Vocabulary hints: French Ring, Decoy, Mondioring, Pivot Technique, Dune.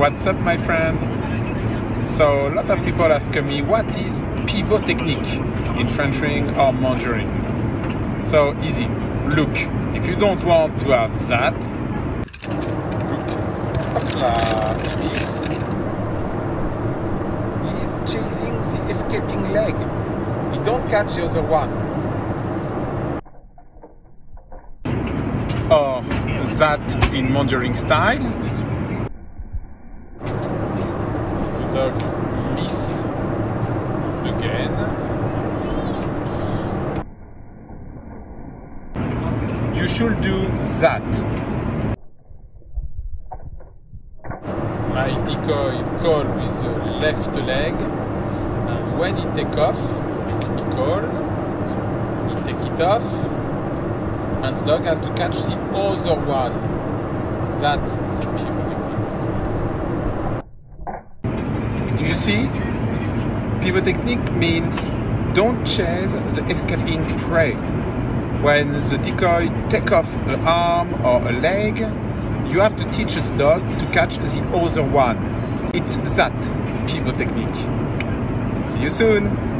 What's up, my friend? So a lot of people ask me, what is pivot technique in French ring or mondioring? So easy. Look, if you don't want to have that, look, he is chasing the escaping leg. He don't catch the other one. Or that in mondioring style. The dog miss again. You should do that. My decoy call with the left leg, and when he take off, he call, he take it off, and the dog has to catch the other one. That's the pivot technique. Do you see? Pivot technique means don't chase the escaping prey. When the decoy take off an arm or a leg, you have to teach the dog to catch the other one. It's that pivot technique. See you soon!